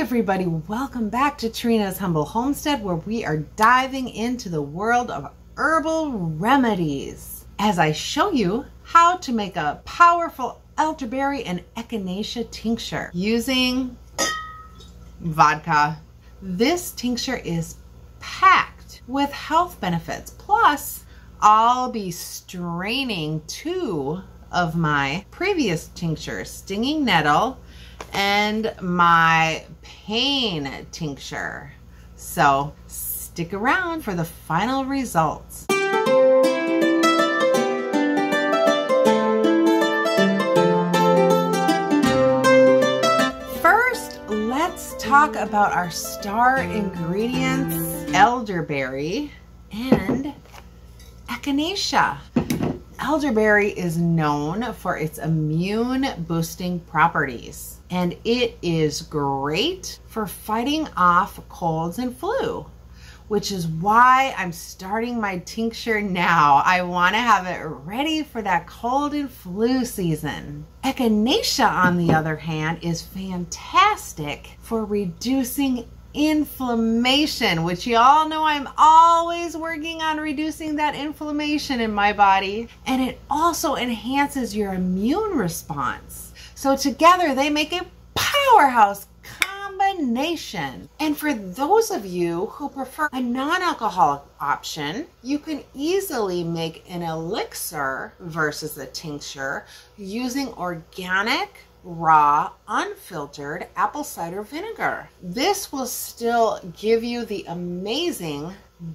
Hey everybody, welcome back to Trina's Humble Homestead, where we are diving into the world of herbal remedies as I show you how to make a powerful elderberry and echinacea tincture using vodka. This tincture is packed with health benefits. Plus, I'll be straining two of my previous tinctures, Stinging Nettle and my pain tincture. So stick around for the final results. First, let's talk about our star ingredients, elderberry and echinacea. Elderberry is known for its immune boosting properties, and it is great for fighting off colds and flu, which is why I'm starting my tincture now. I want to have it ready for that cold and flu season. Echinacea, on the other hand, is fantastic for reducing inflammation, which you all know I'm always working on reducing that inflammation in my body. And it also enhances your immune response. So together they make a powerhouse combination. And for those of you who prefer a non-alcoholic option, you can easily make an elixir versus a tincture using organic, raw, unfiltered apple cider vinegar. This will still give you the amazing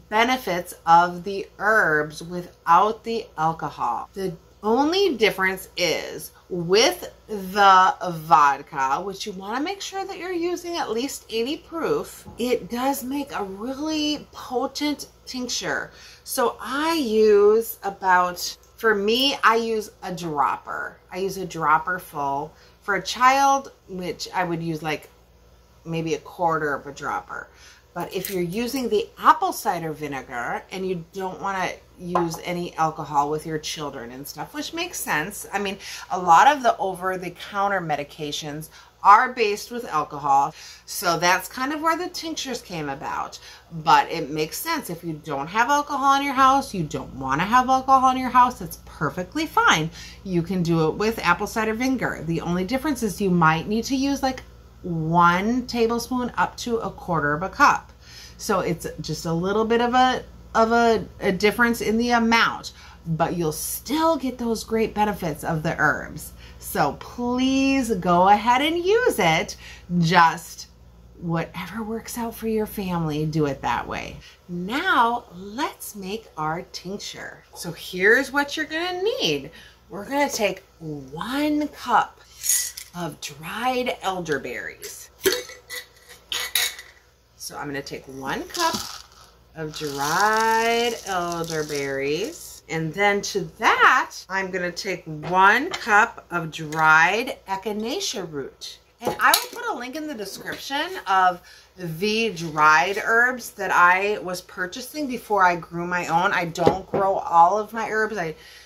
benefits of the herbs without the alcohol. The only difference is with the vodka, which you want to make sure that you're using at least 80 proof, it does make a really potent tincture. So I use a dropper. I use a dropper full. For a child, which I would use like maybe a quarter of a dropper. But if you're using the apple cider vinegar and you don't want to use any alcohol with your children and stuff, which makes sense. I mean, a lot of the over-the-counter medications are based with alcohol. So that's kind of where the tinctures came about. But it makes sense. If you don't have alcohol in your house, you don't want to have alcohol in your house, it's perfectly fine. You can do it with apple cider vinegar. The only difference is you might need to use like 1 tablespoon up to a quarter of a cup. So it's just a little bit of a difference in the amount, but you'll still get those great benefits of the herbs. So please go ahead and use it. Just whatever works out for your family, do it that way. Now let's make our tincture. So here's what you're gonna need. We're gonna take 1 cup of dried elderberries. So I'm gonna take 1 cup of dried elderberries, and then to that I'm gonna take 1 cup of dried echinacea root. And I will put a link in the description of the dried herbs that I was purchasing before I grew my own. I don't grow all of my herbs.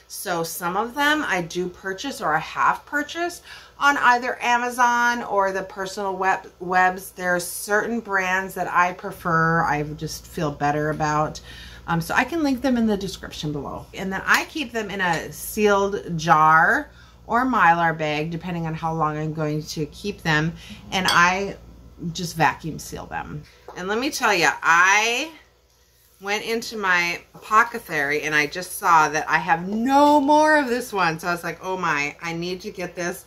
So some of them I do purchase, or I have purchased on either Amazon or the personal webs. There are certain brands that I prefer. I just feel better about. So I can link them in the description below. And then I keep them in a sealed jar or Mylar bag, depending on how long I'm going to keep them. And I just vacuum seal them. And let me tell you, I went into my apothecary and I just saw that I have no more of this one. So I was like, oh my, I need to get this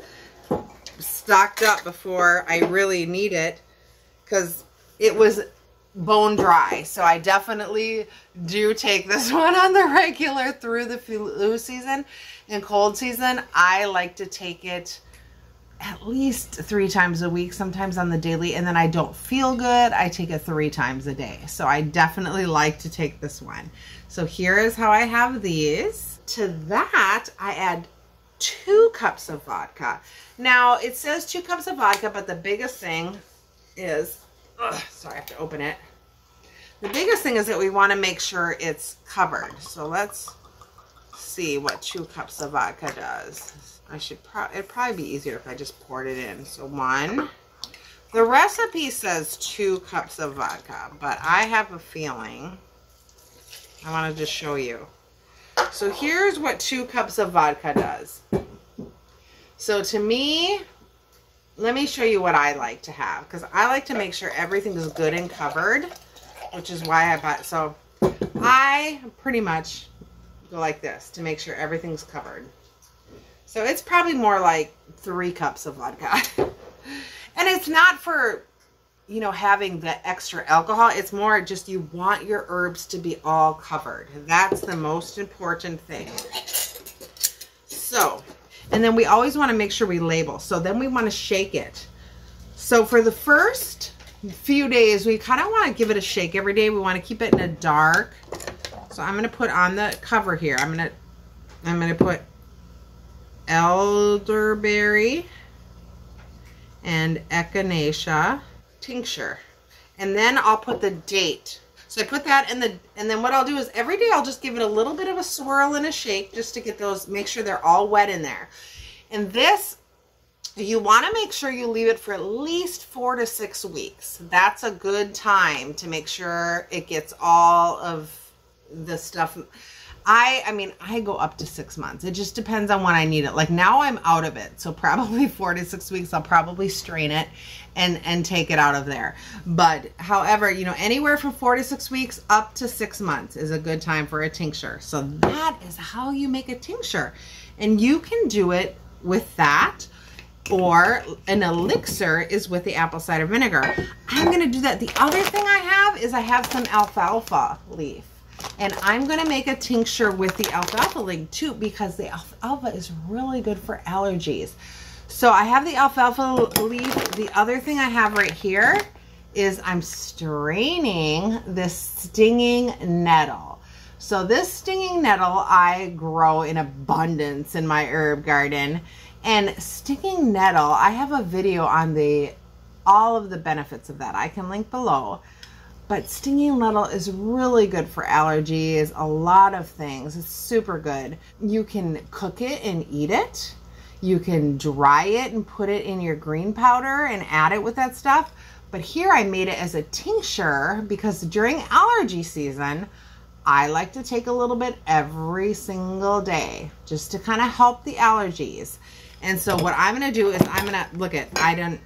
stocked up before I really need it, because it was bone dry. So I definitely do take this one on the regular through the flu season and cold season. I like to take it at least 3 times a week, sometimes on the daily, and then I don't feel good, I take it 3 times a day. So I definitely like to take this one. So here is how I have these. To that, I add 2 cups of vodka. Now it says 2 cups of vodka, but the biggest thing is, sorry, I have to open it. The biggest thing is that we want to make sure it's covered. So let's see what 2 cups of vodka does. It'd probably be easier if I just poured it in. So 1, The recipe says 2 cups of vodka, but I have a feeling. I want to just show you. So here's what 2 cups of vodka does. So to me, let me show you what I like to have, because I like to make sure everything is good and covered, which is why I bought. So I pretty much go like this to make sure everything's covered. So it's probably more like 3 cups of vodka. And it's not for, you know, having the extra alcohol. It's more just you want your herbs to be all covered. That's the most important thing. So, and then we always want to make sure we label. So then we want to shake it. So for the first few days, we kind of want to give it a shake every day. We want to keep it in a dark. So I'm going to put on the cover here. I'm going to put elderberry and echinacea tincture, and then I'll put the date. So I put that in the, and then what I'll do is every day I'll just give it a little bit of a swirl and a shake just to get those, make sure they're all wet in there. And this, you want to make sure you leave it for at least 4 to 6 weeks. That's a good time to make sure it gets all of the stuff. I mean, I go up to 6 months. It just depends on when I need it. Like now I'm out of it. So probably 4 to 6 weeks, I'll probably strain it and take it out of there. But however, you know, anywhere from 4 to 6 weeks up to 6 months is a good time for a tincture. So that is how you make a tincture. And you can do it with that, or an elixir is with the apple cider vinegar. I'm going to do that. The other thing I have is I have some alfalfa leaf. And I'm going to make a tincture with the alfalfa leaf too, because the alfalfa is really good for allergies. So I have the alfalfa leaf. The other thing I have right here is I'm straining this stinging nettle. So this stinging nettle I grow in abundance in my herb garden. And stinging nettle, I have a video on all of the benefits of that. I can link below. But stinging nettle is really good for allergies, a lot of things. It's super good. You can cook it and eat it. You can dry it and put it in your green powder and add it with that stuff. But here I made it as a tincture because during allergy season, I like to take a little bit every single day just to kind of help the allergies. And so what I'm going to do is I'm going to, look at, I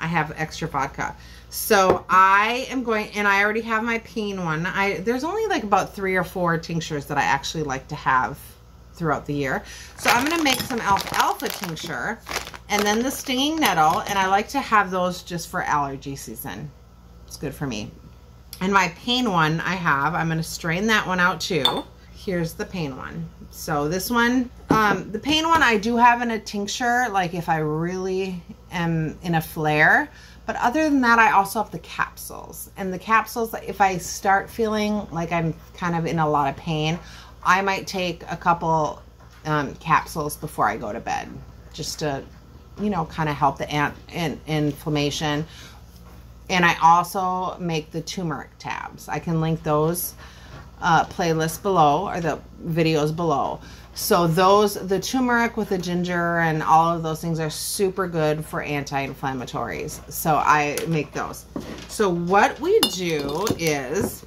have extra vodka. So I am going, and I already have my peen one. There's only like about 3 or 4 tinctures that I actually like to have throughout the year. So I'm going to make some alfalfa tincture and then the stinging nettle. And I like to have those just for allergy season. It's good for me. And my peen one I have, I'm going to strain that one out too. Here's the peen one. So this one, the peen one I do have in a tincture, like if I really am in a flare. But other than that, I also have the capsules. And the capsules, if I start feeling like I'm kind of in a lot of pain, I might take a couple capsules before I go to bed just to, you know, kind of help the inflammation. And I also make the turmeric tabs. I can link those playlists below, or the videos below. So those, the turmeric with the ginger and all of those things are super good for anti-inflammatories. So I make those. So what we do is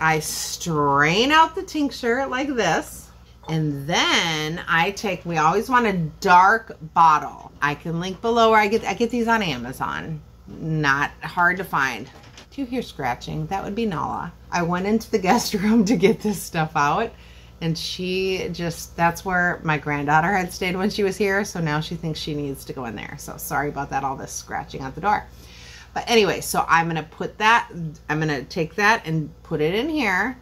I strain out the tincture like this, and then I take, we always want a dark bottle. I can link below, where I get these on Amazon. Not hard to find. Do you hear scratching? That would be Nala. I went into the guest room to get this stuff out. And she just, that's where my granddaughter had stayed when she was here. So now she thinks she needs to go in there. So sorry about that, all this scratching at the door. But anyway, so I'm going to put that, I'm going to take that and put it in here.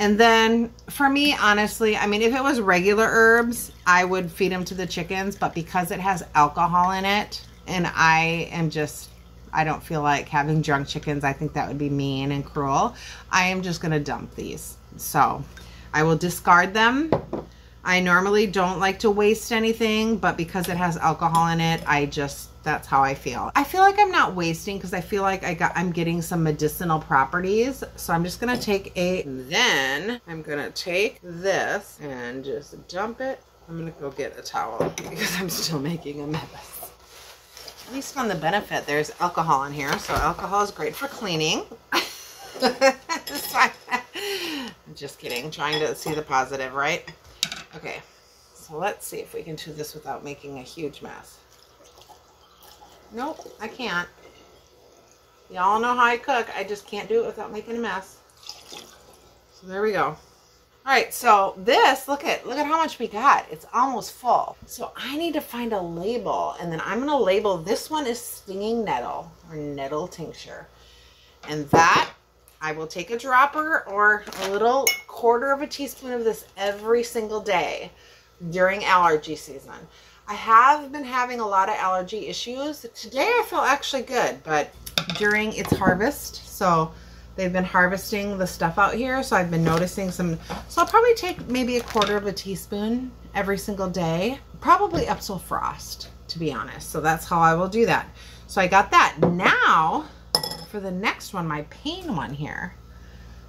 And then for me, honestly, I mean, if it was regular herbs, I would feed them to the chickens. But because it has alcohol in it, and I am just, I don't feel like having drunk chickens. I think that would be mean and cruel. I am just going to dump these. So I will discard them. I normally don't like to waste anything, but because it has alcohol in it, I just, that's how I feel. I feel like I'm not wasting because I feel like I'm getting some medicinal properties. So I'm just gonna take then I'm gonna take this and just dump it. I'm gonna go get a towel because I'm still making a mess. at least on the benefit, there's alcohol in here. So alcohol is great for cleaning. I'm just kidding. Trying to see the positive, right? Okay. So let's see if we can do this without making a huge mess. Nope, I can't. Y'all know how I cook. I just can't do it without making a mess. So there we go. All right, so this, look at how much we got. It's almost full. So I need to find a label, and then I'm gonna label this one as stinging nettle or nettle tincture. And that, I will take a dropper or a little quarter of a teaspoon of this every single day during allergy season. I have been having a lot of allergy issues. Today I feel actually good, but during its harvest, so they've been harvesting the stuff out here, so I've been noticing some. So I'll probably take maybe a quarter of a teaspoon every single day, probably up till frost, to be honest. So that's how I will do that. So I got that. Now, for the next one, my pain one here,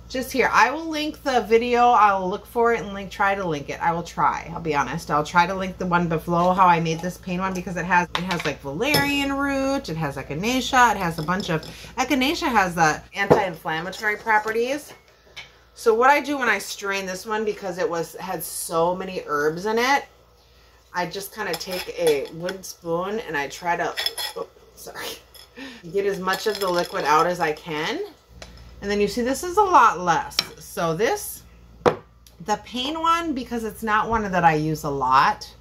just here. I will link the video. I'll look for it and try to link it. I will try. I'll be honest. I'll try to link the one below how I made this pain one, because it has like valerian root. It has echinacea. It has a bunch of, echinacea has the anti-inflammatory properties. So what I do when I strain this one, because it had so many herbs in it, I just kind of take a wooden spoon and I try to, oh, sorry, get as much of the liquid out as I can. And then you see this is a lot less. So this, the pain one, because it's not one that I use a lot.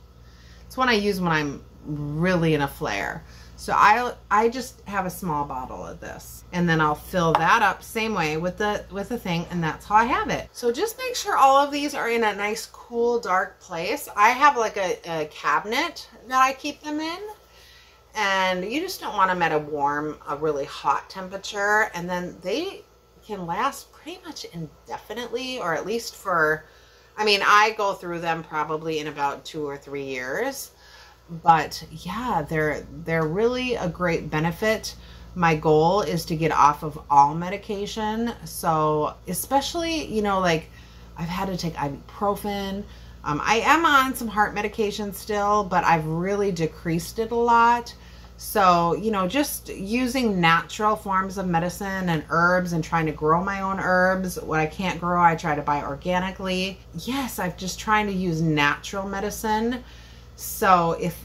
It's one I use when I'm really in a flare. So I just have a small bottle of this, and then I'll fill that up same way with the thing, and that's how I have it. So just make sure all of these are in a nice, cool, dark place. I have like a cabinet that I keep them in. And you just don't want them at a really hot temperature. And then they can last pretty much indefinitely, or at least for, I mean, I go through them probably in about 2 or 3 years. But yeah, they're really a great benefit. My goal is to get off of all medication. So especially, you know, like I've had to take ibuprofen. I am on some heart medication still, but I've really decreased it a lot. So, you know, just using natural forms of medicine and herbs and trying to grow my own herbs. What I can't grow, I try to buy organically. Yes, I'm just trying to use natural medicine. So if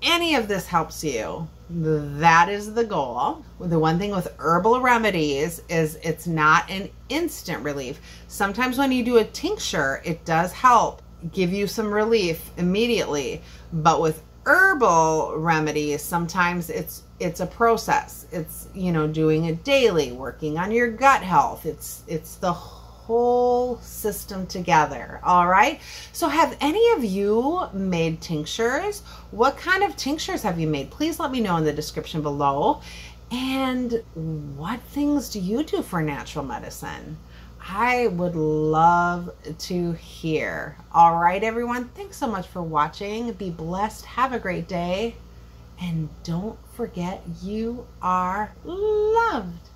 any of this helps you, that is the goal. The one thing with herbal remedies is it's not an instant relief. Sometimes when you do a tincture, it does help give you some relief immediately, but with herbal remedies, sometimes it's a process. It's, you know, doing it daily, working on your gut health. It's the whole system together. All right. So have any of you made tinctures? What kind of tinctures have you made? Please let me know in the description below. And what things do you do for natural medicine? I would love to hear. All right, everyone. Thanks so much for watching. Be blessed. Have a great day. And don't forget, you are loved.